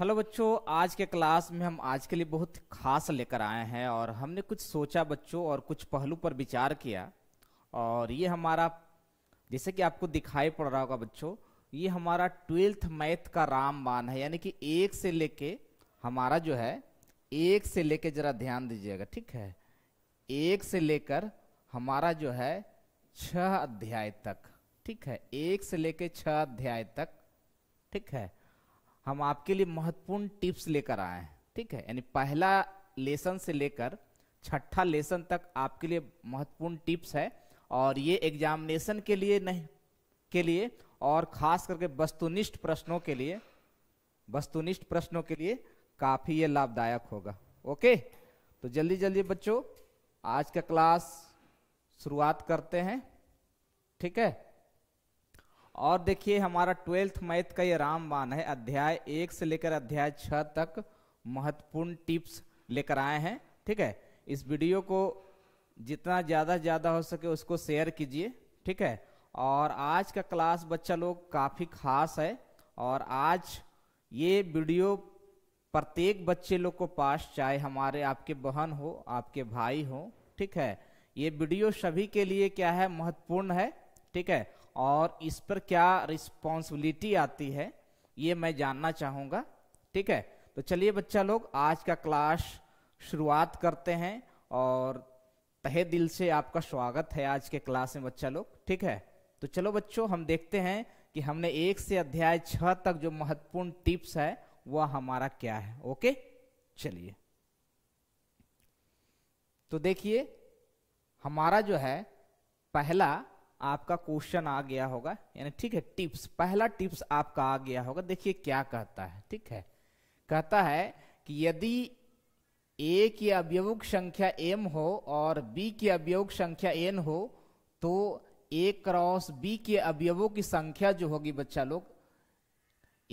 Hello बच्चों, आज के क्लास में हम आज के लिए बहुत खास लेकर आए हैं और हमने कुछ सोचा बच्चों और कुछ पहलू पर विचार किया। और ये हमारा, जैसे कि आपको दिखाई पड़ रहा होगा बच्चों, ये हमारा 12th मैथ का रामबाण है, यानी कि एक से लेके हमारा जो है एक से लेके, जरा ध्यान दीजिएगा ठीक है, एक से लेकर हमारा जो है 6 अध्याय तक, ठीक है, एक से लेके 6 अध्याय तक, ठीक है, हम आपके लिए महत्वपूर्ण टिप्स लेकर आए हैं। ठीक है, यानी पहला लेसन से लेकर छठा लेसन तक आपके लिए महत्वपूर्ण टिप्स है। और ये एग्जामिनेशन के लिए नहीं, के लिए और खास करके वस्तुनिष्ठ प्रश्नों के लिए, वस्तुनिष्ठ प्रश्नों के लिए काफी ये लाभदायक होगा। ओके, तो जल्दी जल्दी बच्चों आज का क्लास शुरुआत करते हैं, ठीक है। और देखिए हमारा 12th मैथ का ये रामबाण है, अध्याय 1 से लेकर अध्याय 6 तक महत्वपूर्ण टिप्स लेकर आए हैं। ठीक है, इस वीडियो को जितना ज़्यादा हो सके उसको शेयर कीजिए, ठीक है। और आज का क्लास बच्चा लोग काफ़ी खास है और आज ये वीडियो प्रत्येक बच्चे लोग को पास, चाहे हमारे आपके बहन हो, आपके भाई हो, ठीक है, ये वीडियो सभी के लिए क्या है, महत्वपूर्ण है, ठीक है। और इस पर क्या रिस्पॉन्सिबिलिटी आती है ये मैं जानना चाहूँगा, ठीक है। तो चलिए बच्चा लोग आज का क्लास शुरुआत करते हैं और तहे दिल से आपका स्वागत है आज के क्लास में बच्चा लोग, ठीक है। तो चलो बच्चों हम देखते हैं कि हमने 1 से अध्याय 6 तक जो महत्वपूर्ण टिप्स है वह हमारा क्या है। ओके चलिए, तो देखिए हमारा जो है पहला आपका क्वेश्चन आ गया होगा, यानी ठीक है टिप्स, पहला टिप्स आपका आ गया होगा। देखिए क्या कहता है, ठीक है, कहता है कि यदि ए की अवयवक संख्या m हो और b की अवयवक संख्या n हो तो a क्रॉस b के अवयवों की संख्या जो होगी बच्चा लोग,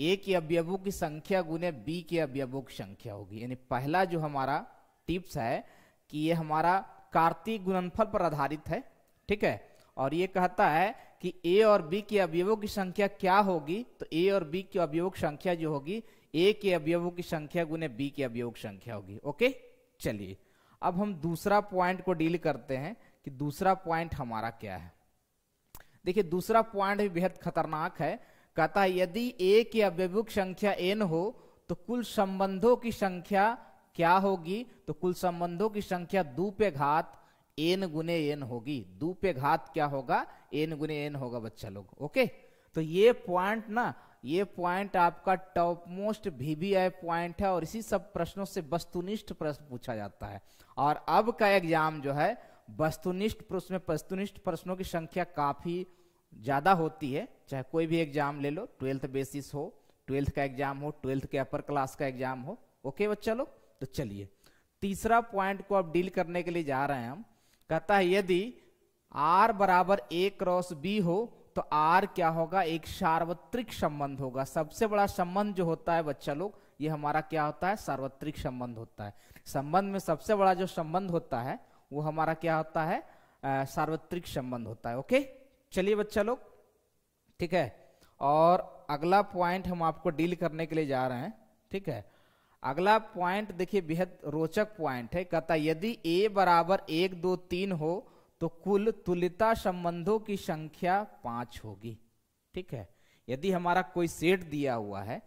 a के अवयवों की संख्या गुने b के अवयवों की संख्या होगी। यानी पहला जो हमारा टिप्स है कि ये हमारा कार्तीय गुणनफल पर आधारित है, ठीक है। और ये कहता है कि a और b के अवयवों की संख्या क्या होगी, तो a और b की अवयवों की संख्या जो होगी a के अवयवों की संख्या गुने b के अवयवों की संख्या होगी। ओके चलिए, अब हम दूसरा पॉइंट को डील करते हैं कि दूसरा पॉइंट हमारा क्या है। देखिए दूसरा पॉइंट भी बेहद खतरनाक है, कहता है यदि a के अवयवों की संख्या n हो तो कुल संबंधों की संख्या क्या होगी, तो कुल संबंधों की संख्या 2 पे घात n गुने n होगी। 2 पे घात क्या होगा, n गुने n होगा बच्चा लोग। ओके, तो ये पॉइंट ना, ये पॉइंट आपका टॉप मोस्ट VVI पॉइंट है और इसी सब प्रश्नों से वस्तुनिष्ठ प्रश्न पूछा जाता है। और अब का एग्जाम जो है वस्तुनिष्ठ प्रश्न में, वस्तुनिष्ठ प्रश्नों की संख्या काफी ज्यादा होती है, चाहे कोई भी एग्जाम ले लो, 12th बेसिस हो, 12th का एग्जाम हो, 12th के अपर क्लास का एग्जाम हो। ओके बच्चा लोग, तो चलिए तीसरा पॉइंट को अब डील करने के लिए जा रहे हैं हम। कहता है यदि R बराबर A क्रॉस B हो तो R क्या होगा, एक सार्वत्रिक संबंध होगा। सबसे बड़ा संबंध जो होता है बच्चा लोग, ये हमारा क्या होता है, सार्वत्रिक संबंध होता है। संबंध में सबसे बड़ा जो संबंध होता है वो हमारा क्या होता है, सार्वत्रिक संबंध होता है। ओके चलिए बच्चा लोग, ठीक है। और अगला पॉइंट हम आपको डील करने के लिए जा रहे हैं, ठीक है। अगला पॉइंट देखिए बेहद रोचक पॉइंट है, कहता है यदि a बराबर 1, 2, 3 हो तो कुल तुल्यता संबंधों की संख्या 5 होगी, ठीक है। यदि हमारा कोई सेट दिया हुआ है,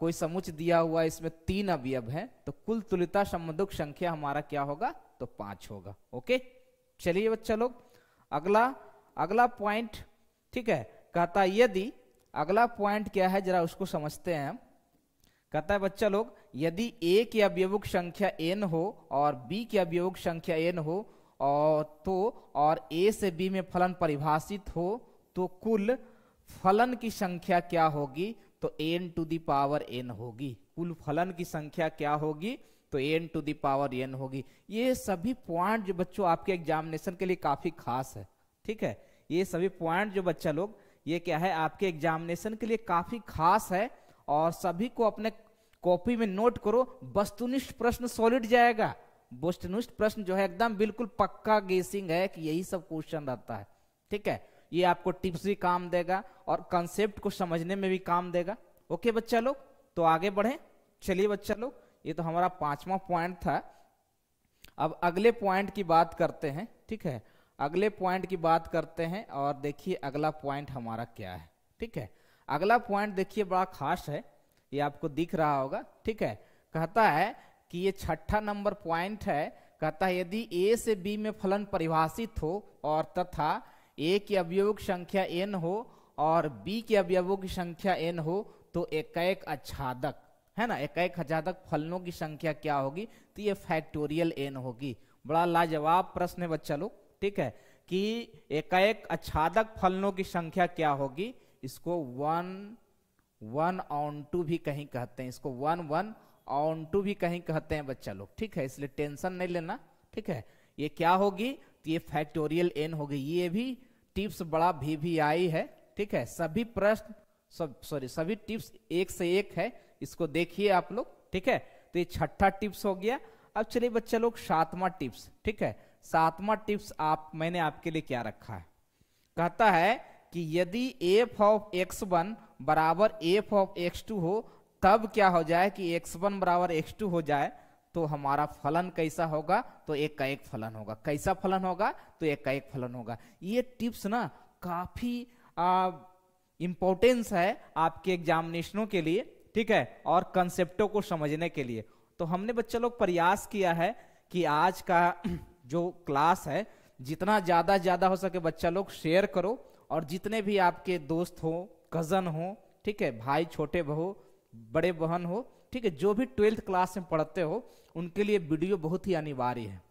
कोई समुच्चय दिया हुआ है, इसमें 3 अवयव हैं, तो कुल तुल्यता संबंधों की संख्या हमारा क्या होगा, तो 5 होगा। ओके चलिए बच्चा लोग, अगला पॉइंट, ठीक है, कहता है यदि, अगला पॉइंट क्या है जरा उसको समझते हैं हम। कहता है बच्चा लोग यदि a के अवयवों की संख्या n हो और b के अवयवों की संख्या n हो और तो और a से b में फलन परिभाषित हो तो कुल फलन की संख्या क्या होगी, तो n⁴ होगी। कुल फलन की संख्या क्या होगी, तो n⁴ होगी। ये सभी पॉइंट जो बच्चों आपके एग्जामिनेशन के लिए काफी खास है, ठीक है। ये सभी पॉइंट जो बच्चा लोग, ये क्या है, आपके एग्जामिनेशन के लिए काफी खास है और सभी को अपने कॉपी में नोट करो। वस्तुनिष्ठ प्रश्न सॉलिड जाएगा, वस्तुनिष्ठ प्रश्न जो है एकदम बिल्कुल पक्का गेसिंग है कि यही सब क्वेश्चन रहता है, ठीक है। ये आपको टिप्स भी काम देगा और कंसेप्ट को समझने में भी काम देगा। ओके बच्चा लोग, तो आगे बढ़े। चलिए बच्चा लोग, ये तो हमारा पांचवा पॉइंट था। अब अगले पॉइंट की बात करते हैं, ठीक है, अगले पॉइंट की बात करते हैं और देखिए अगला पॉइंट हमारा क्या है। ठीक है, अगला पॉइंट देखिए बड़ा खास है, ये आपको दिख रहा होगा। ठीक है, कहता है कि ये छठा नंबर पॉइंट है, कहता है यदि ए से बी में फलन परिभाषित हो और तथा ए की अवयवों की संख्या एन हो और बी के अवयवों की संख्या एन हो तो एकैक आच्छादक, है ना, एकैक आच्छादक फलनों की संख्या क्या होगी, तो ये फैक्टोरियल एन होगी। बड़ा लाजवाब प्रश्न है बच्चा लोग, ठीक है, कि एकैक आच्छादक फलनों की संख्या क्या होगी। इसको 1 1/2 भी कहीं कहते हैं, इसको 1 1/2 भी कहीं कहते हैं बच्चा लोग। ठीक है, इसलिए टेंशन नहीं लेना। ठीक है, ये क्या होगी, तो ये फैक्टोरियल एन होगी। ये भी टिप्स बड़ा VVI है। ठीक है, सभी प्रश्न सभी टिप्स एक से एक है, इसको देखिए आप लोग। ठीक है, तो ये छठा टिप्स हो गया। अब चलिए बच्चा लोग सातवां टिप्स। ठीक है, सातवां टिप्स मैंने आपके लिए क्या रखा है, कहता है कि यदि f(x1) बराबर f(x2) हो तब क्या हो जाए कि x1 बराबर x2 हो जाए तो हमारा फलन कैसा होगा, तो एकैक फलन होगा। कैसा फलन होगा, तो एकैक फलन होगा। ये टिप्स ना काफी इम्पोर्टेंस है आपके एग्जामिनेशनों के लिए, ठीक है, और कंसेप्टों को समझने के लिए। तो हमने बच्चे लोग प्रयास किया है कि आज का जो क्लास है जितना ज्यादा हो सके बच्चा लोग शेयर करो, और जितने भी आपके दोस्त हो, कजन हो, ठीक है, भाई, छोटे बहू, बड़े बहन हो, ठीक है, जो भी 12th क्लास में पढ़ते हो उनके लिए वीडियो बहुत ही अनिवार्य है।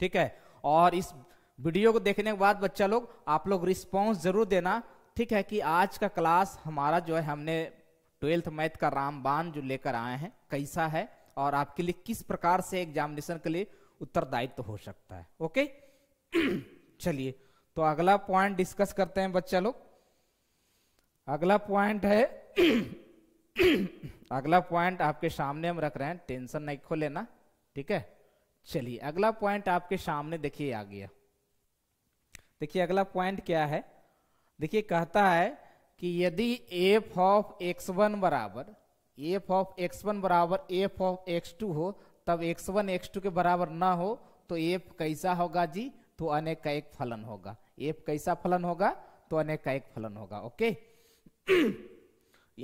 ठीक है, और इस वीडियो को देखने के बाद बच्चा लोग आप लोग रिस्पॉन्स जरूर देना, ठीक है, कि आज का क्लास हमारा जो है, हमने 12th मैथ का रामबाण जो लेकर आए हैं कैसा है और आपके लिए किस प्रकार से एग्जामिनेशन के लिए उत्तरदायित्व हो सकता है। ओके, चलिए तो अगला पॉइंट डिस्कस करते हैं बच्चा लोग। अगला पॉइंट है अगला पॉइंट आपके सामने हम रख रहे हैं, टेंशन नहीं खो लेना। ठीक है, चलिए अगला पॉइंट आपके सामने देखिए आ गया। देखिए अगला पॉइंट क्या है, देखिए कहता है कि यदि f(x1) बराबर f(x2) हो तब x1 x2 के बराबर ना हो तो f कैसा होगा जी, तो अनेकैक फलन होगा। f कैसा फलन होगा, तो अनेकैक फलन होगा। ओके,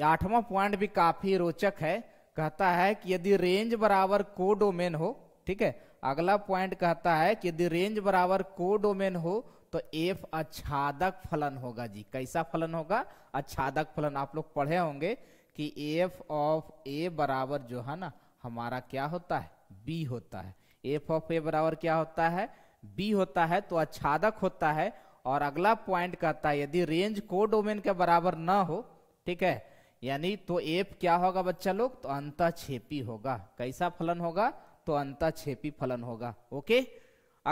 आठवां पॉइंट भी काफी रोचक है, कहता है कि यदि रेंज बराबर कोडोमेन हो, ठीक है, अगला पॉइंट कहता है कि यदि रेंज बराबर कोडोमेन हो तो f आच्छादक फलन होगा जी। कैसा फलन होगा, आच्छादक फलन। आप लोग पढ़े होंगे कि f(a) बराबर जो है ना हमारा क्या होता है, b होता है। f(a) बराबर क्या होता है, b होता है, तो आच्छादक होता है। और अगला पॉइंट कहता है यदि रेंज कोडोमेन के बराबर ना हो, ठीक है, यानी तो f क्या होगा बच्चा लोग, तो अंतःक्षेपी होगा। कैसा फलन होगा, तो अंतःक्षेपी फलन होगा। ओके,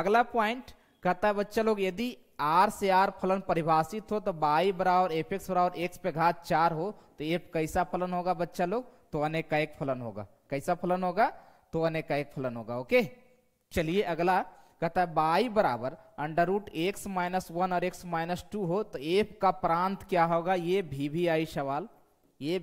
अगला पॉइंट कहता है बच्चा लोग यदि r से r फलन परिभाषित हो तो y बराबर fx बराबर x⁴ हो तो f कैसा फलन होगा बच्चा लोग, तो अनेकैक फलन होगा। कैसा फलन होगा, तो अनेकैक फलन होगा। ओके, चलिए अगला कहता है y बराबर √(x - 1) और (x - 2) हो तो f का प्रांत क्या होगा। ये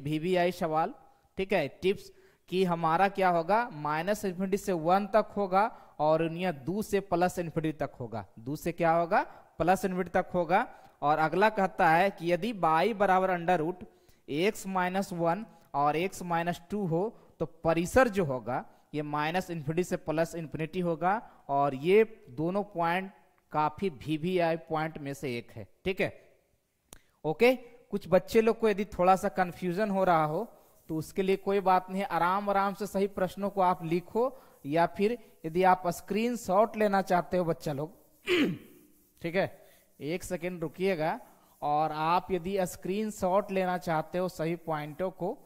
VVI सवाल, ठीक है, टिप्स कि हमारा क्या होगा, -∞ से 1 तक होगा और यूनियन 2 से +∞ तक होगा। 2 से क्या होगा, +∞ तक होगा। और अगला कहता है कि यदि y बराबर √(x - 1) और (x - 2) हो तो परिसर जो होगा ये -∞ से +∞ होगा। और ये दोनों पॉइंट काफी VVI पॉइंट में से एक है। ठीक है, ओके, कुछ बच्चे लोग को यदि थोड़ा सा कंफ्यूजन हो रहा हो तो उसके लिए कोई बात नहीं, आराम से सही प्रश्नों को आप लिखो, या फिर यदि आप स्क्रीनशॉट लेना चाहते हो बच्चा लोग, ठीक है, 1 सेकेंड रुकिएगा, और आप यदि स्क्रीनशॉट लेना चाहते हो सही पॉइंटों को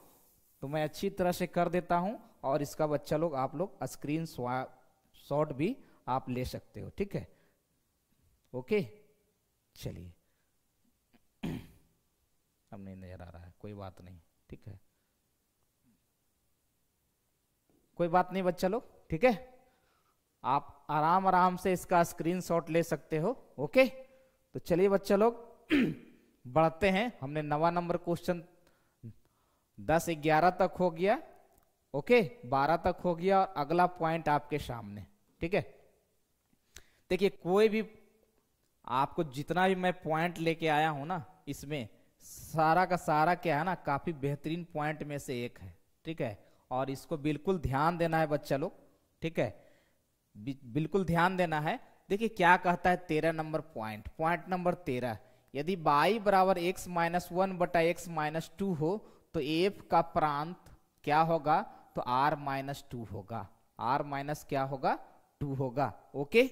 तो मैं अच्छी तरह से कर देता हूं, और इसका बच्चा लोग आप लोग स्क्रीनशॉट भी आप ले सकते हो। ठीक है, ओके, चलिए अब नहीं नजर आ रहा है, कोई बात नहीं, ठीक है, कोई बात नहीं बच्चा लोग। ठीक है, आप आराम से इसका स्क्रीनशॉट ले सकते हो। ओके, तो चलिए बच्चा लोग बढ़ते हैं। हमने 9वां नंबर क्वेश्चन 10 11 तक हो गया, ओके 12 तक हो गया और अगला पॉइंट आपके सामने, ठीक है। देखिए कोई भी आपको जितना भी मैं पॉइंट लेके आया हूं ना, इसमें सारा का सारा क्या है ना, काफी बेहतरीन पॉइंट में से एक है, ठीक है। और इसको बिल्कुल ध्यान देना है बच्चा लोग, ठीक है, बिल्कुल ध्यान देना है। देखिए क्या कहता है 13 नंबर पॉइंट, पॉइंट नंबर 13, यदि y बराबर एक्स माइनस 1 बटा एक्स माइनस 2 हो तो f का प्रांत क्या होगा, तो r माइनस 2 होगा, r माइनस क्या होगा 2 होगा, ओके।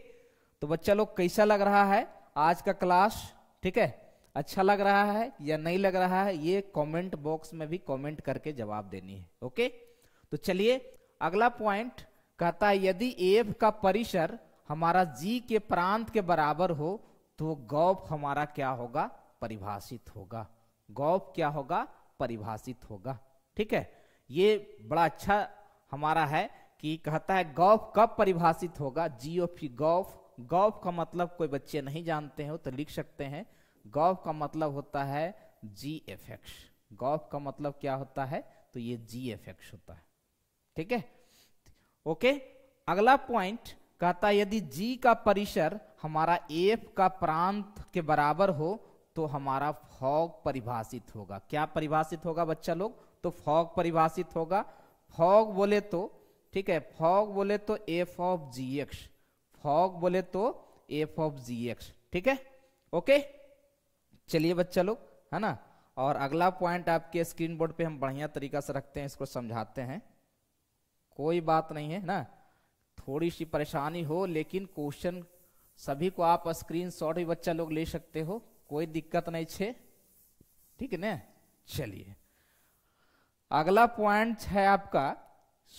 तो बच्चा लोग कैसा लग रहा है आज का क्लास, ठीक है, अच्छा लग रहा है या नहीं लग रहा है, ये कमेंट बॉक्स में भी कमेंट करके जवाब देनी है, ओके। तो चलिए अगला पॉइंट कहता है यदि f का परिसर हमारा g के प्रांत के बराबर हो तो गॉप हमारा क्या होगा, परिभाषित होगा, गॉप क्या होगा परिभाषित होगा, ठीक है। ये बड़ा अच्छा हमारा है कि कहता है गॉप कब परिभाषित होगा, जी ऑफ गॉफ, गॉफ का मतलब कोई बच्चे नहीं जानते हो तो लिख सकते हैं, गॉफ का मतलब होता है जी एफ एक्स, गॉफ का मतलब क्या होता है, तो ये जी एफ एक्स होता है, ठीक है, ओके। अगला पॉइंट कहता है यदि g का परिसर हमारा f का प्रांत के बराबर हो तो हमारा फॉग परिभाषित होगा, क्या परिभाषित होगा बच्चा लोग, तो फॉग परिभाषित होगा। फॉग बोले तो, ठीक है, फॉग बोले तो f of ji x, fog बोले तो f ऑफ जी एक्स, ठीक है, ओके। चलिए बच्चा लोग है ना, और अगला पॉइंट आपके स्क्रीन बोर्ड पे हम बढ़िया तरीका से रखते हैं, इसको समझाते हैं, कोई बात नहीं है ना, थोड़ी सी परेशानी हो लेकिन क्वेश्चन सभी को आप स्क्रीनशॉट भी बच्चा लोग ले सकते हो, कोई दिक्कत नहीं छे, ठीक है ना। चलिए अगला पॉइंट है आपका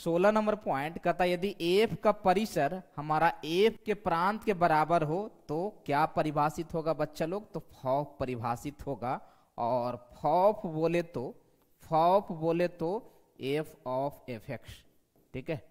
16 नंबर पॉइंट, कहता यदि f का परिसर हमारा f के प्रांत के बराबर हो तो क्या परिभाषित होगा बच्चा लोग, तो फॉफ परिभाषित होगा। और फॉफ बोले तो, फॉफ बोले तो f ऑफ एफ एक्स, ठीक है,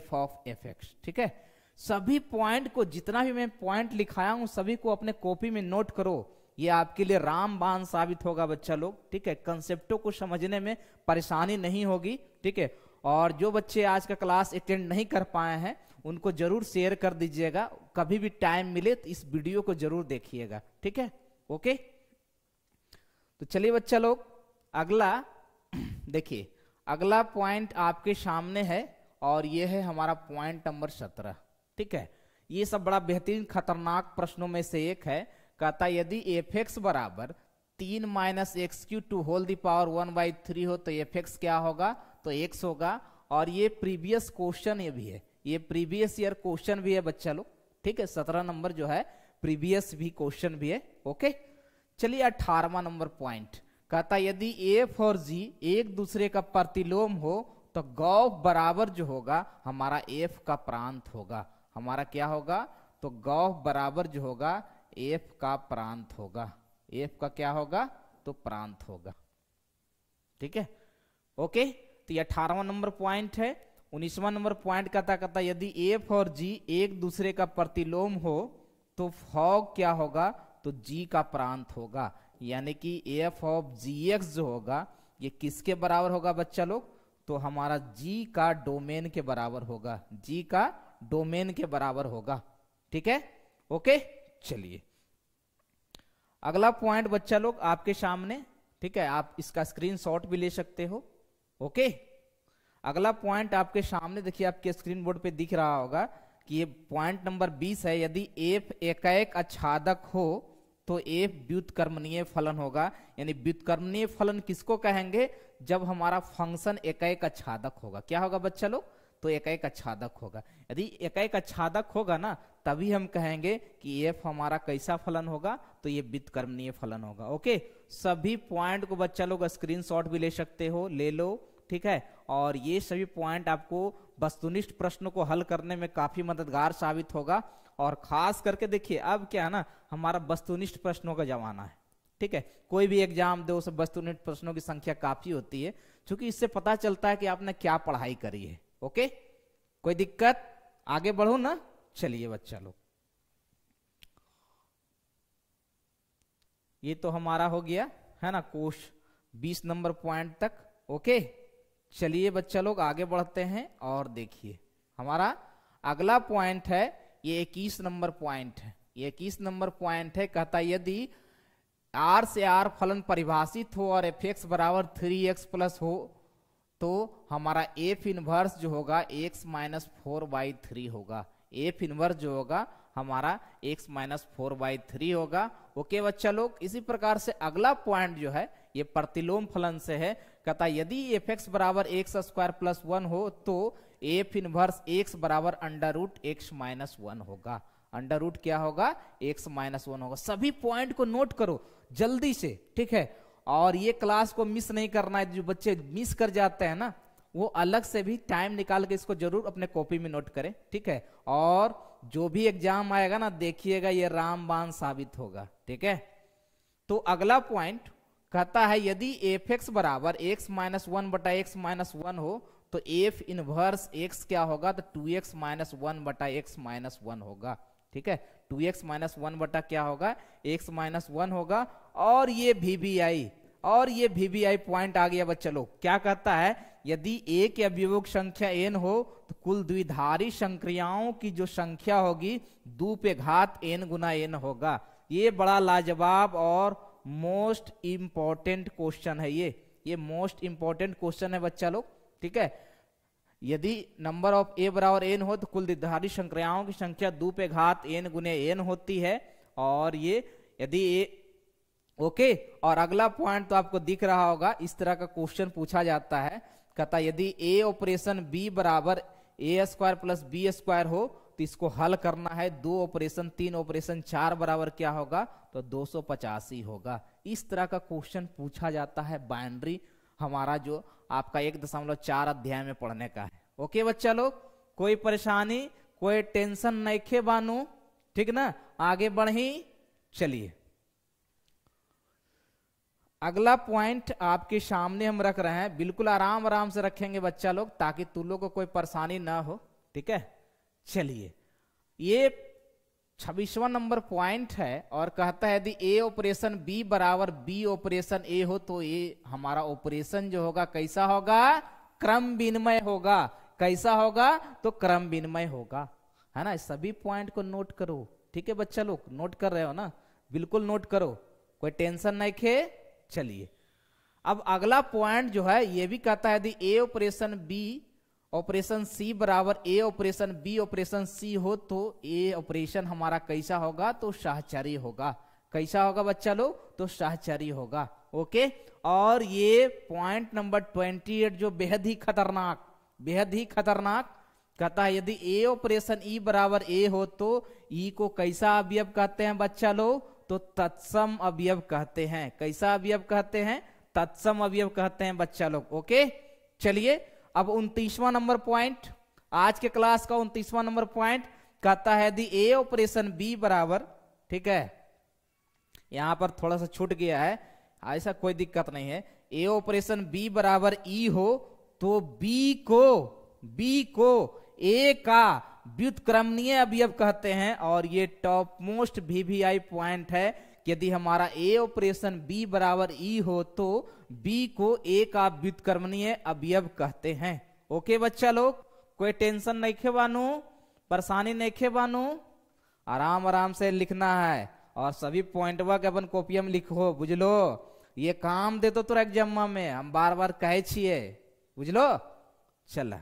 f ऑफ एफ एक्स, ठीक है। सभी पॉइंट को जितना भी मैं पॉइंट लिखाया हूं सभी को अपने कॉपी में नोट करो, ये आपके लिए रामबाण साबित होगा बच्चा लोग, ठीक है, कंसेप्टों को समझने में परेशानी नहीं होगी, ठीक है। और जो बच्चे आज का क्लास अटेंड नहीं कर पाए हैं उनको जरूर शेयर कर दीजिएगा, कभी भी टाइम मिले तो इस वीडियो को जरूर देखिएगा, ठीक है, ओके। तो चलिए बच्चा लोग अगला देखिए, अगला पॉइंट आपके सामने है और ये है हमारा पॉइंट नंबर 17, ठीक है। ये सब बड़ा बेहतरीन खतरनाक प्रश्नों में से एक है, कहता यदि एफ एक्स बराबर 3 minus x cube to whole the power 1/3 हो तो एफ एक्स क्या होगा, तो x होगा। और ये प्रीवियस क्वेश्चन ये भी है, ये प्रीवियस ईयर क्वेश्चन भी है बच्चा लोग, ठीक है, 17 नंबर जो है प्रीवियस भी क्वेश्चन भी है, ओके। चलिए 18वां नंबर पॉइंट, कहता यदि f और g एक दूसरे का प्रतिलोम हो तो गॉफ बराबर जो होगा हमारा f का प्रांत होगा, हमारा क्या होगा, तो गॉफ बराबर जो होगा f का प्रांत होगा, f का क्या होगा, तो प्रांत होगा, ठीक है, ओके। तो ये 18वां नंबर पॉइंट है। 19वां नंबर पॉइंट कहता यदि f और g एक दूसरे का प्रतिलोम हो तो फॉग क्या होगा, तो g का प्रांत होगा, यानी कि f ऑफ जी एक्स जो होगा ये किसके बराबर होगा बच्चा लोग, तो हमारा g का डोमेन के बराबर होगा, g का डोमेन के बराबर होगा, ठीक है, ओके। चलिए अगला पॉइंट बच्चा लोग आपके सामने, ठीक है, आप इसका स्क्रीनशॉट भी ले सकते हो, ओके। अगला पॉइंट आपके सामने देखिए, आपके स्क्रीन बोर्ड पे दिख रहा होगा कि ये पॉइंट नंबर 20 है, यदि f एकाएक आच्छादक हो तो f व्युत्क्रमणीय फलन होगा, यानी व्युत्क्रमणीय फलन किसको कहेंगे, जब हमारा फंक्शन एकाएक आच्छादक होगा, क्या होगा बच्चा लोग, तो एकाएक आच्छादक होगा, यदि एकाएक आच्छादक होगा ना तभी हम कहेंगे कि f हमारा कैसा फलन होगा, तो ये व्युत्क्रमणीय फलन होगा, ओके। सभी पॉइंट को बच्चा लोग स्क्रीनशॉट भी ले सकते हो, ले लो, ठीक है। और ये सभी पॉइंट आपको वस्तुनिष्ठ प्रश्नों को हल करने में काफी मददगार साबित होगा, और खास करके देखिए अब क्या है ना, हमारा वस्तुनिष्ठ प्रश्नों का जमाना है, ठीक है, कोई भी एग्जाम दो सब वस्तुनिष्ठ प्रश्नों की संख्या काफी होती है, क्योंकि इससे पता चलता है कि आपने क्या पढ़ाई करी है, ओके। कोई दिक्कत, आगे बढ़ो ना। चलिए बच्चा लोग ये तो हमारा हो गया है ना कोश 20 नंबर पॉइंट तक, ओके, चलिए बच्चा लोग आगे बढ़ते हैं और देखिए हमारा अगला पॉइंट है, ये 21 नंबर पॉइंट है, ये 21 नंबर पॉइंट है। कहता यदि आर से आर फलन परिभाषित हो और एफ बराबर 3x+ हो तो हमारा एफ इनवर्स जो होगा x-4/3 होगा। एफ इनवर्स जो होगा हमारा x-4/3 होगा। ओके बच्चा लोग, इसी प्रकार से अगला पॉइंट जो है ये प्रतिलोम फलन से है। कहता यदि एफ बराबर x² + 1 हो तो एफ इनवर्स x बराबर √(x-1) होगा। अंडररूट क्या होगा? x-1 होगा। सभी पॉइंट को नोट करो जल्दी से, ठीक है? और ये क्लास को मिस नहीं करना है, जो बच्चे मिस कर जाते हैं ना वो अलग से भी टाइम निकाल के इसको जरूर अपने कॉपी में नोट करें, ठीक है? और जो भी एग्जाम आएगा ना देखिएगा ये रामबाण साबित होगा, ठीक है? तो अगला पॉइंट कहता है यदि एफ बराबर x-1/(x-1) हो तो एफ इनवर्स x क्या होगा? तो 2x-1/(x-1) होगा, ठीक है? 2x-1 बटा क्या होगा? x-1 होगा। और ये वीबीआई पॉइंट आ गया बच्चा लोग। क्या कहता है? यदि एक अभियोग संख्या n हो तो कुल द्विधारी संक्रियाओं की जो संख्या होगी 2n×n होगा। ये बड़ा लाजवाब और मोस्ट इंपॉर्टेंट क्वेश्चन है, ये मोस्ट इंपॉर्टेंट क्वेश्चन है बच्चा लोग, ठीक है? यदि नंबर ऑफ a बराबर n हो तो कुल द्विधारी संक्रियाओं की संख्या 2n×n होती है। और ये यदि ओके, और अगला पॉइंट तो आपको दिख रहा होगा, इस तरह का क्वेश्चन पूछा जाता है। कहता यदि a ऑपरेशन b बराबर a² + b² हो तो इसको हल करना है 2 ऑपरेशन 3 ऑपरेशन 4 बराबर क्या होगा? तो 285 होगा। इस तरह का क्वेश्चन पूछा जाता है। बाइनरी हमारा जो आपका 1.4 अध्याय में पढ़ने का है। ओके बच्चा लोग, कोई परेशानी कोई टेंशन नहीं खे बानू, ठीक ना? आगे बढ़ी चलिए। अगला पॉइंट आपके सामने हम रख रहे हैं, बिल्कुल आराम आराम से रखेंगे बच्चा लोग ताकि तुम लोग को कोई परेशानी ना हो, ठीक है? चलिए, ये 26वां नंबर पॉइंट है और कहता है यदि a ऑपरेशन b बराबर b ऑपरेशन a हो तो ये हमारा ऑपरेशन जो होगा कैसा होगा? क्रम विनिमय होगा। कैसा होगा? तो क्रम विनिमय होगा, है ना? सभी पॉइंट को नोट करो, ठीक है बच्चा लोग? नोट कर रहे हो ना? बिल्कुल नोट करो, कोई टेंशन नहीं खे। चलिए, अब अगला पॉइंट जो है ये भी कहता है यदि a operation b operation c बराबर a operation b operation c हो तो a ऑपरेशन हमारा कैसा होगा? तो सहचरी होगा। कैसा होगा बच्चा लोग? तो सहचरी होगा। ओके, और ये पॉइंट नंबर 28 जो बेहद ही खतरनाक कहता है यदि a ऑपरेशन e बराबर a हो तो e को कैसा अवयव कहते हैं बच्चा लोग? तो तत्सम अवयव कहते हैं। कैसा अवयव कहते हैं? तत्सम अवयव कहते हैं बच्चा लोग। ओके, चलिए अब 29वां नंबर पॉइंट, आज के क्लास का 29वां नंबर पॉइंट कहता है यदि a ऑपरेशन b बराबर, ठीक है यहां पर थोड़ा सा छूट गया है, ऐसा कोई दिक्कत नहीं है, a ऑपरेशन b बराबर e हो तो b को a का व्युत्क्रमणीय अवयव कहते हैं। और ये टॉप मोस्ट वीवीआई पॉइंट है कि यदि हमारा a ऑपरेशन b बराबर e हो तो b को a का व्युत्क्रमणीय अवयव कहते हैं। ओके बच्चा लोग, कोई टेंशन नहीं खे बानू, परेशानी नहीं खे बानू, आराम आराम से लिखना है और सभी पॉइंटवा के अपन कॉपी में लिखो, बुझलो? ये काम दे तो तोरा एग्जाम में हम बार बार कहे छिए, बुझलो? चल,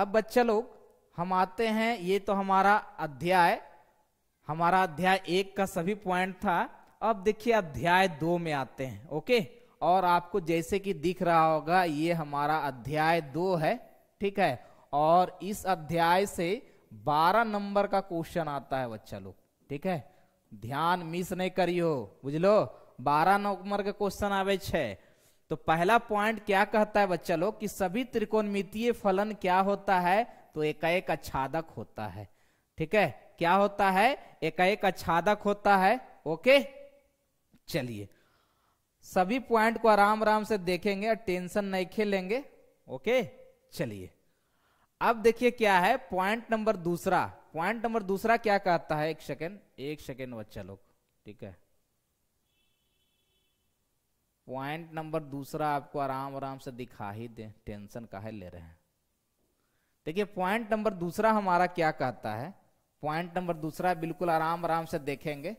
अब बच्चा लोग हम आते हैं, ये तो हमारा अध्याय 1 का सभी पॉइंट था। अब देखिए अध्याय 2 में आते हैं। ओके, और आपको जैसे कि दिख रहा होगा ये हमारा अध्याय 2 है, ठीक है? और इस अध्याय से 12 नंबर का क्वेश्चन आता है बच्चा लोग, ठीक है? ध्यान मिस नहीं करियो, बुझलो? 12 नंबर का क्वेश्चन आवे छे। तो पहला पॉइंट क्या कहता है बच्चा लोग कि सभी त्रिकोणमितीय फलन क्या होता है? तो एकाएक आच्छादक होता है, ठीक है? क्या होता है? एकाएक आच्छादक होता है। ओके, चलिए सभी पॉइंट को आराम आराम से देखेंगे और टेंशन नहीं खेलेंगे। ओके, चलिए अब देखिए क्या है पॉइंट नंबर 2। पॉइंट नंबर 2 क्या कहता है? एक सेकेंड बच्चा लोग, ठीक है? पॉइंट नंबर दूसरा आपको आराम आराम से दिखा ही दे, टेंशन काहे ले रहे हैं। देखिए पॉइंट नंबर दूसरा हमारा क्या कहता है, पॉइंट नंबर दूसरा बिल्कुल आराम आराम से देखेंगे,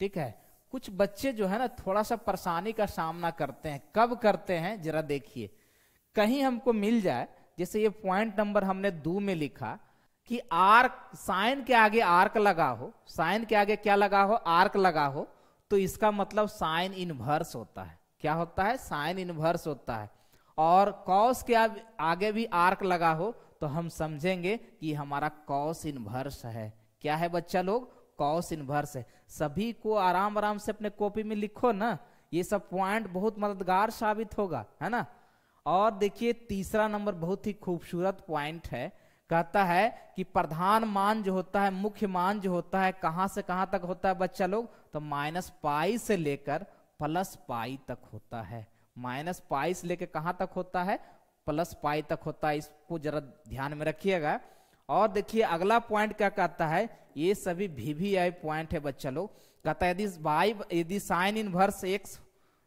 ठीक है। कुछ बच्चे जो है ना थोड़ा सा परेशानी का सामना करते हैं, कब करते हैं जरा देखिए, कहीं हमको मिल जाए। जैसे ये पॉइंट नंबर हमने 2 में लिखा कि आर्क, साइन के आगे आर्क लगा हो, साइन के आगे क्या लगा हो, आर्क लगा हो, तो इसका मतलब साइन इनवर्स होता है। क्या होता है, साइन इनवर्स होता है। और कॉस के आगे भी आर्क लगा हो तो हम समझेंगे कि हमारा कॉस इनवर्स है। क्या है बच्चा लोग, कॉस इनवर्स है। सभी को आराम आराम से अपने कॉपी में लिखो ना, ये सब पॉइंट बहुत मददगार साबित होगा, है ना। और देखिए तीसरा नंबर बहुत ही खूबसूरत पॉइंट है, कहता है कि प्रधान मान जो होता है, मुख्य मान जो होता है, कहाँ से कहाँ तक होता है बच्चा लोग, तो माइनस पाई से लेकर प्लस पाई तक होता है। माइनस पाई से लेकर कहाँ तक होता है, प्लस पाई तक होता है। इसको जरा ध्यान में रखिएगा। और देखिए अगला पॉइंट क्या कहता है, ये सभी VVI पॉइंट है बच्चा लोग। कहता है यदि साइन इनवर्स एक्स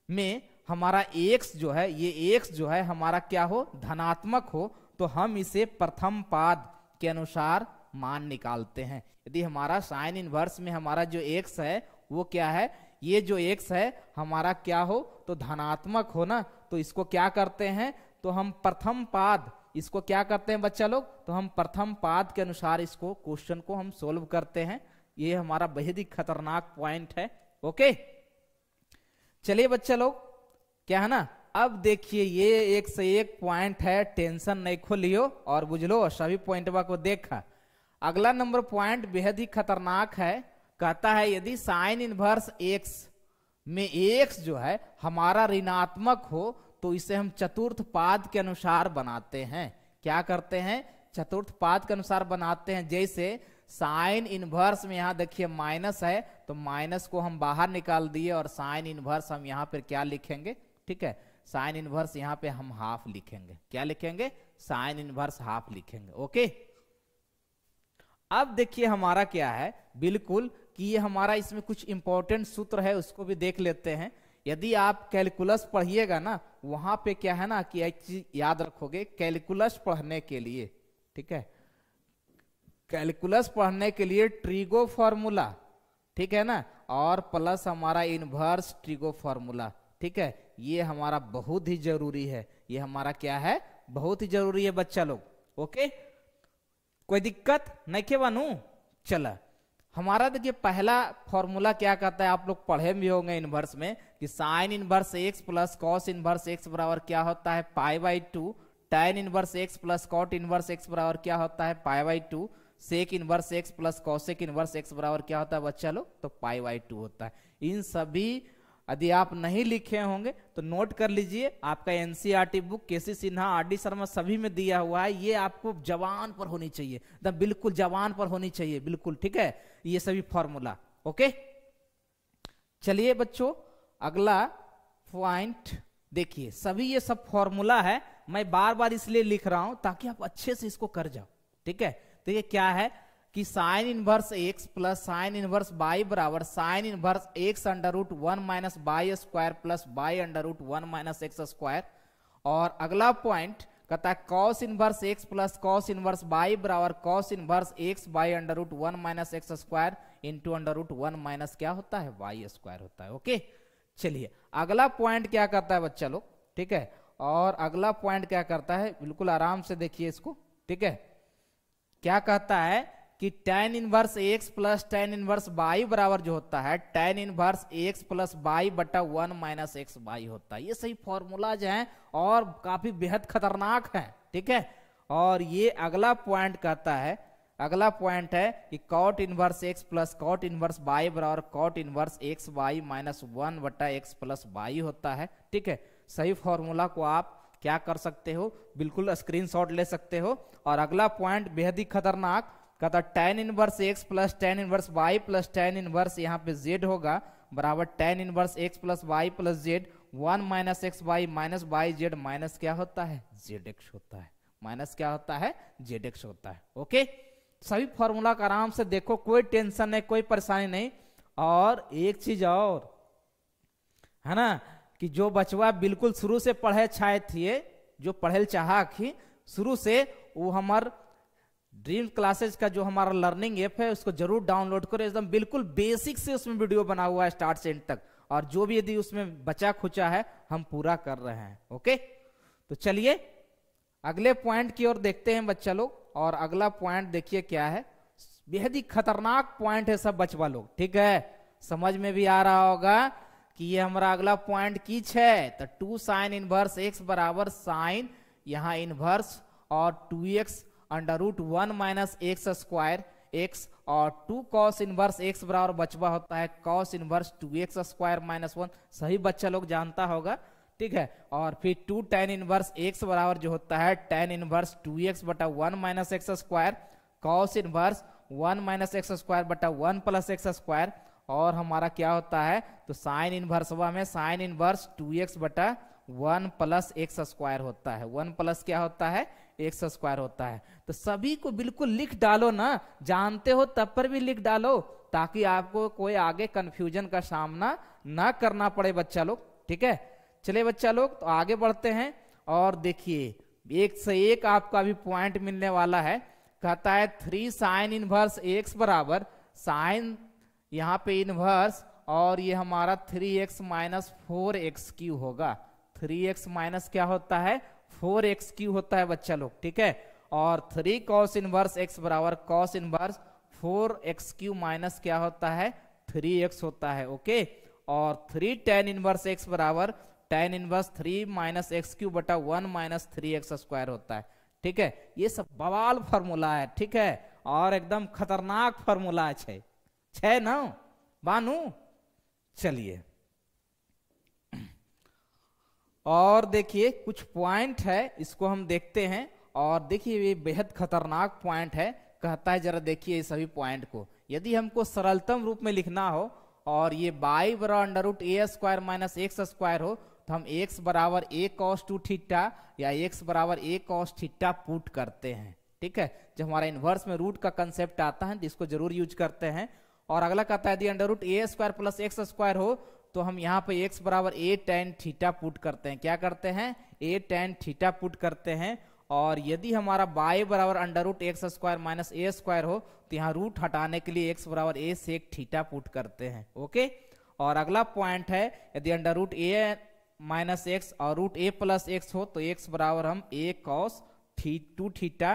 में हमारा एक्स जो है, ये एक्स जो है हमारा क्या हो, धनात्मक हो, तो हम इसे प्रथम पाद के अनुसार मान निकालते हैं। यदि हमारा साइन इनवर्स में हमारा जो एक्स है वो क्या है, ये जो एक्स है हमारा क्या हो, तो धनात्मक हो ना, तो इसको क्या करते हैं, तो हम प्रथम पाद, इसको क्या करते हैं बच्चा लोग, तो हम प्रथम पाद के अनुसार इसको क्वेश्चन को हम सोल्व करते हैं। ये हमारा बेहद ही खतरनाक पॉइंट है। ओके चलिए बच्चा लोग, क्या है ना, अब देखिए ये 101 पॉइंट है, टेंशन नहीं खोलियो और बुझ लो, सभी पॉइंटवा को देखा। अगला नंबर पॉइंट बेहद ही खतरनाक है, कहता है यदि साइन इनवर्स एक्स में एक्स जो है हमारा ऋणात्मक हो तो इसे हम चतुर्थ पाद के अनुसार बनाते हैं। क्या करते हैं, चतुर्थ पाद के अनुसार बनाते हैं। जैसे साइन इनवर्स में यहाँ देखिए माइनस है तो माइनस को हम बाहर निकाल दिए और साइन इनवर्स हम यहाँ पर क्या लिखेंगे, ठीक है, साइन इनवर्स यहाँ पे हम हाफ लिखेंगे। क्या लिखेंगे, साइन इनवर्स हाफ लिखेंगे। ओके अब देखिए हमारा क्या है, बिल्कुल कि ये हमारा इसमें कुछ इंपॉर्टेंट सूत्र है, उसको भी देख लेते हैं। यदि आप कैलकुलस पढ़िएगा ना, वहां पे क्या है ना कि एक चीज याद रखोगे, कैलकुलस पढ़ने के लिए, ठीक है, कैलकुलस पढ़ने के लिए ट्रिगो फॉर्मूला, ठीक है ना, और प्लस हमारा इनवर्स ट्रिगो फॉर्मूला, ठीक है, ये हमारा बहुत ही जरूरी है। ये हमारा क्या है, बहुत ही जरूरी है बच्चा लोग। ओके कोई दिक्कत नहीं के बानू। चला हमारा देखिए पहला फॉर्मूला क्या कहता है, आप लोग पढ़े भी होंगे इनवर्स में कि sine inverse x plus cos inverse x बराबर क्या होता है, pi by 2। Tan inverse x plus cot inverse x बराबर क्या होता है, pi by 2। Sec inverse x plus cosec inverse x बराबर क्या होता है बच्चा लोग, तो पाई बाई 2 होता है। इन सभी यदि आप नहीं लिखे होंगे तो नोट कर लीजिए, आपका NCERT book KC Sinha, RD Sharma सभी में दिया हुआ है। ये आपको जवान पर होनी चाहिए, एकदम बिल्कुल जवान पर होनी चाहिए, बिल्कुल ठीक है, ये सभी फॉर्मूला। ओके चलिए बच्चों अगला पॉइंट देखिए, सभी ये सब फॉर्मूला है, मैं बार बार इसलिए लिख रहा हूं ताकि आप अच्छे से इसको कर जाओ, ठीक है। तो ये क्या है कि sine inverse x plus sine inverse y बराबर sine inverse x under root 1 minus y square plus y under root 1 minus x square. और अगला पॉइंट कहता है cos inverse x plus cos inverse y बराबर cos inverse x y under root 1 minus x square into under root 1 minus क्या होता है, Y square होता है। ओके चलिए अगला पॉइंट क्या करता है बच्चा लोग, ठीक है, और अगला पॉइंट क्या करता है, बिल्कुल आराम से देखिए इसको, ठीक है। क्या कहता है कि tan inverse x plus tan inverse y बराबर जो होता है tan inverse x plus y बटा 1 माइनस एक्स y होता है। ये सही फॉर्मूलाज हैं और काफी बेहद खतरनाक हैं, ठीक है। और ये अगला पॉइंट कहता है, अगला पॉइंट है कि cot inverse x plus cot inverse y बराबर cot inverse x y minus 1 बटा एक्स प्लस y होता है, ठीक है। सही फॉर्मूला को आप क्या कर सकते हो, बिल्कुल स्क्रीनशॉट ले सकते हो। और अगला पॉइंट बेहद ही खतरनाक कहता tan inverse x plus tan inverse y plus tan inverse यहाँ पे z होगा बराबर tan inverse x plus y plus z 1 minus x y minus y z minus क्या होता है, जेड एक्स होता है, माइनस क्या होता है, जेड एक्स होता है। ओके सभी फॉर्मूला का आराम से देखो, कोई टेंशन नहीं, कोई परेशानी नहीं। और एक चीज और है ना कि जो बचवा बिल्कुल शुरू से पढ़े छाए थिए, जो पढ़ल चाहा कि शुरू से, वो हमार ड्रीम क्लासेज का जो हमारा लर्निंग ऐप है उसको जरूर डाउनलोड करें। एकदम बिल्कुल बेसिक से उसमें वीडियो बना हुआ है स्टार्ट से एंड तक, और जो भी यदि उसमें बचा खुचा है हम पूरा कर रहे हैं। ओके, तो चलिए अगले पॉइंट की ओर देखते हैं बच्चा लोग। और अगला पॉइंट देखिए क्या है, बेहद ही खतरनाक पॉइंट है सब बचवा लोग, ठीक है, समझ में भी आ रहा होगा कि ये हमारा अगला पॉइंट किच है। तो 2 sin इनवर्स x बराबर sin यहाँ इनवर्स और 2x under root 1 minus x square x और 2 cos इनवर्स x बराबर बचवा होता है cos inverse 2x square minus 1, सही बच्चा लोग जानता होगा, ठीक है। और फिर 2 tan इनवर्स x बराबर जो होता है tan इनवर्स 2x बटा 1 minus x square cos inverse 1 minus x square बटा 1 प्लस x स्क्वायर, और हमारा क्या होता है तो sin इनवर्स 2x बटा 1 प्लस x स्क्वायर होता है, 1 प्लस क्या होता है x स्क्वायर होता है। तो सभी को बिल्कुल लिख डालो ना, जानते हो तब पर भी लिख डालो, ताकि आपको कोई आगे कंफ्यूजन का सामना ना करना पड़े बच्चा लोग, ठीक है। चले बच्चा लोग तो आगे बढ़ते हैं और देखिए एक से एक आपका अभी पॉइंट मिलने वाला है। कहता है 3 sin इनवर्स x बराबर साइन यहाँ पे इनवर्स और ये हमारा 3x माइनस 4x क्यू होगा, 3x माइनस क्या होता है 4x क्यू होता है बच्चा लोग, ठीक है। और 3 cos इनवर्स x बराबर cos inverse 4x cube minus क्या होता है 3x होता है, ओके। और 3 tan इनवर्स x बराबर tan inverse 3 minus x cube बटा 1 माइनस 3x स्क्वायर होता है, ठीक है। ये सब बवाल फॉर्मूला है, ठीक है, और एकदम खतरनाक फॉर्मूला है, छह ना बानू। चलिए और देखिए कुछ पॉइंट है इसको हम देखते हैं, और देखिए ये बेहद खतरनाक पॉइंट है। कहता है जरा देखिए इस सभी पॉइंट को यदि हमको सरलतम रूप में लिखना हो और ये y बराबर under root a square minus x square हो, तो हम x बराबर a cos 2 थीटा या x बराबर a cos थीटा पुट करते हैं, ठीक है। जब हमारा इनवर्स में रूट का कंसेप्ट आता है इसको जरूर यूज करते हैं। और अगला कहता है यदि under root a square plus x square हो, तो हम यहाँ पे x बराबर a tan थीटा पुट करते हैं, क्या करते हैं a tan थीटा पुट करते हैं। और यदि हमारा y बराबर under root x square minus a square हो, तो यहाँ रूट हटाने के लिए x बराबर a sec थीटा पुट करते हैं, ओके। और अगला पॉइंट है यदि under root a minus x और रूट a प्लस x हो, तो x बराबर हम a cos 2 थीटा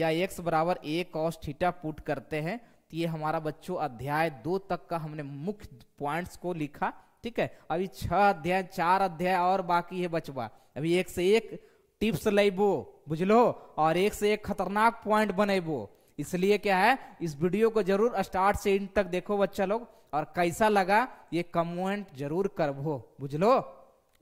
या x बराबर a cos थीटा पुट करते हैं। तो ये हमारा बच्चों अध्याय 2 तक का हमने मुख्य पॉइंट्स को लिखा, ठीक है। अभी 4 अध्याय और बाकी है बचवा, अभी एक से एक टिप्स लेबो बुझलो और एक से एक खतरनाक पॉइंट बनेबो, इसलिए क्या है इस वीडियो को जरूर स्टार्ट से एंड तक देखो बच्चा लोग, और कैसा लगा ये कमेंट जरूर करबो बुझलो,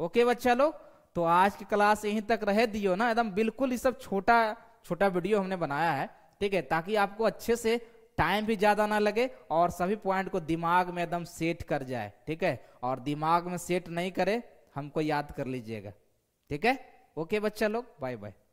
ओके बच्चा लोग। तो आज की क्लास यहीं तक रह दियो ना, एकदम बिल्कुल ये सब छोटा छोटा वीडियो हमने बनाया है, ठीक है, ताकि आपको अच्छे से टाइम भी ज्यादा ना लगे और सभी पॉइंट को दिमाग में एकदम सेट कर जाए, ठीक है। और दिमाग में सेट नहीं करे हमको याद कर लीजिएगा, ठीक है, ओके बच्चा लोग, बाय बाय।